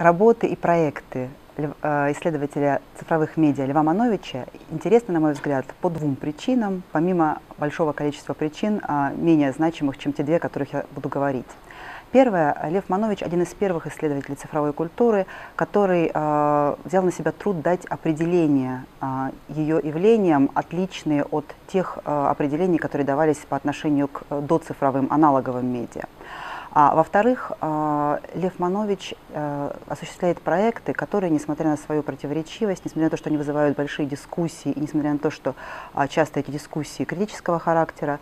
Работы и проекты исследователя цифровых медиа Льва Мановича интересны, на мой взгляд, по двум причинам, помимо большого количества причин, менее значимых, чем те две, о которых я буду говорить. Первое. Лев Манович – один из первых исследователей цифровой культуры, который взял на себя труд дать определение ее явлениям, отличные от тех определений, которые давались по отношению к доцифровым аналоговым медиа. А во-вторых, Лев Манович осуществляет проекты, которые, несмотря на свою противоречивость, несмотря на то, что они вызывают большие дискуссии, и несмотря на то, что часто эти дискуссии критического характера,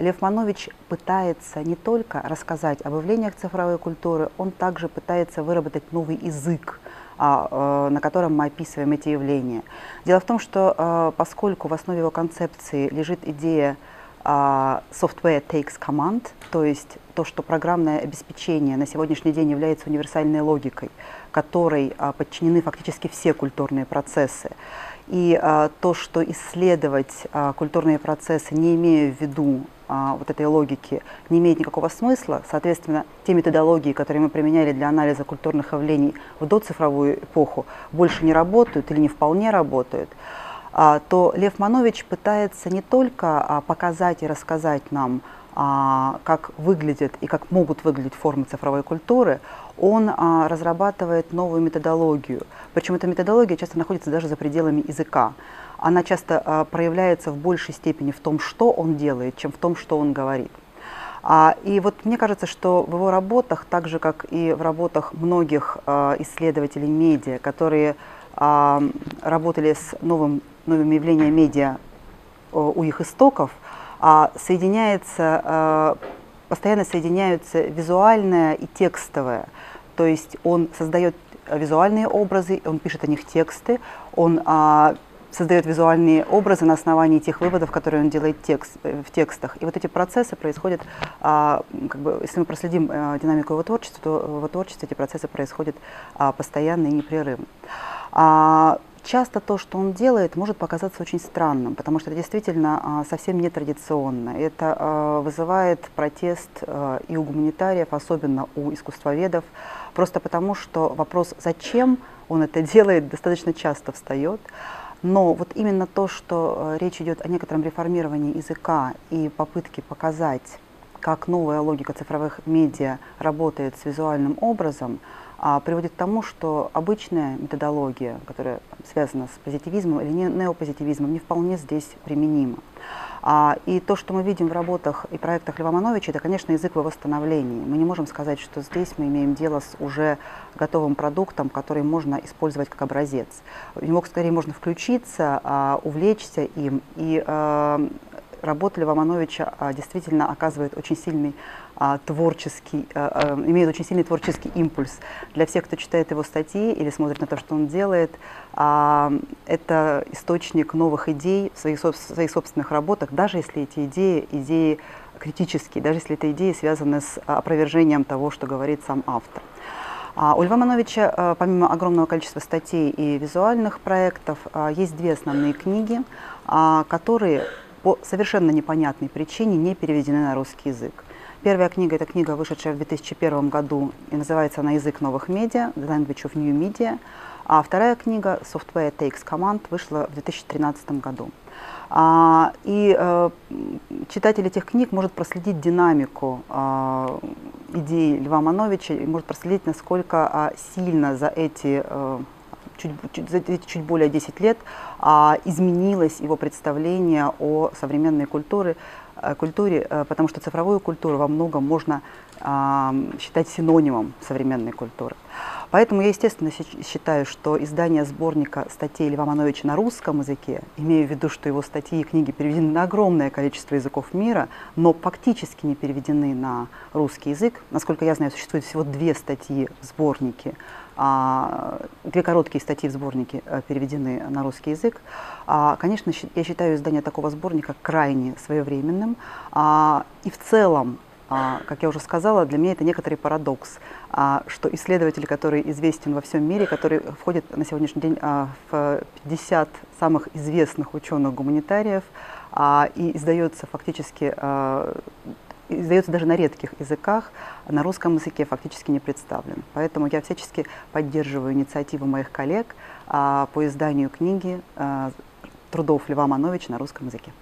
Лев Манович пытается не только рассказать об явлениях цифровой культуры, он также пытается выработать новый язык, на котором мы описываем эти явления. Дело в том, что поскольку в основе его концепции лежит идея Software takes command, то есть то, что программное обеспечение на сегодняшний день является универсальной логикой, которой подчинены фактически все культурные процессы. И то, что исследовать культурные процессы, не имея в виду вот этой логики, не имеет никакого смысла. Соответственно, те методологии, которые мы применяли для анализа культурных явлений в доцифровую эпоху, больше не работают или не вполне работают. То Лев Манович пытается не только показать и рассказать нам, как выглядят и как могут выглядеть формы цифровой культуры, он разрабатывает новую методологию. Причем эта методология часто находится даже за пределами языка. Она часто проявляется в большей степени в том, что он делает, чем в том, что он говорит. И вот мне кажется, что в его работах, так же как и в работах многих исследователей медиа, которые работали с новыми явлениями медиа у их истоков, постоянно соединяются визуальное и текстовое. То есть он создает визуальные образы, он пишет о них тексты, он создает визуальные образы на основании тех выводов, которые он делает в текстах. И вот эти процессы происходят, если мы проследим динамику его творчества, то в его творчестве эти процессы происходят постоянно и непрерывно. Часто то, что он делает, может показаться очень странным, потому что это действительно совсем нетрадиционно. Это вызывает протест и у гуманитариев, особенно у искусствоведов, просто потому что вопрос, зачем он это делает, достаточно часто встает. Но вот именно то, что речь идет о некотором реформировании языка и попытке показать, как новая логика цифровых медиа работает с визуальным образом, приводит к тому, что обычная методология, которая связана с позитивизмом или неопозитивизмом, не вполне здесь применима. И то, что мы видим в работах и проектах Льва Мановича, это, конечно, язык в его становлении. Мы не можем сказать, что здесь мы имеем дело с уже готовым продуктом, который можно использовать как образец. В него, скорее, можно включиться, увлечься им, и работа Льва Мановича действительно оказывает очень сильный имеет очень сильный творческий импульс. Для всех, кто читает его статьи или смотрит на то, что он делает, это источник новых идей в своих собственных работах, даже если эти идеи критические, даже если эти идеи связаны с опровержением того, что говорит сам автор. У Льва Мановича, помимо огромного количества статей и визуальных проектов, есть две основные книги, которые по совершенно непонятной причине не переведены на русский язык. Первая книга – это книга, вышедшая в 2001 году, и называется она «Язык новых медиа», The Language of New Media. А вторая книга «Software takes command» вышла в 2013 году. И читатель этих книг может проследить динамику идей Льва Мановича и может проследить, насколько сильно за эти чуть более 10 лет изменилось его представление о современной культуре, потому что цифровую культуру во многом можно считать синонимом современной культуры. Поэтому я, естественно, считаю, что издание сборника статей Льва Мановича на русском языке, имея в виду, что его статьи и книги переведены на огромное количество языков мира, но фактически не переведены на русский язык. Насколько я знаю, существует всего две статьи в сборнике, две короткие статьи в сборнике переведены на русский язык. Конечно, я считаю издание такого сборника крайне своевременным. И в целом, как я уже сказала, для меня это некоторый парадокс, что исследователь, который известен во всем мире, который входит на сегодняшний день в 50 самых известных ученых-гуманитариев и издается фактически издается даже на редких языках, а на русском языке фактически не представлен. Поэтому я всячески поддерживаю инициативу моих коллег по изданию книги трудов Льва Мановича на русском языке.